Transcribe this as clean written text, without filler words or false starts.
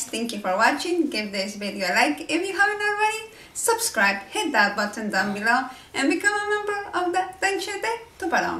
guys, thank you for watching. Give this video a like if you haven't already. Subscribe, hit that button down below, and become a member of the Dente de Tubarao.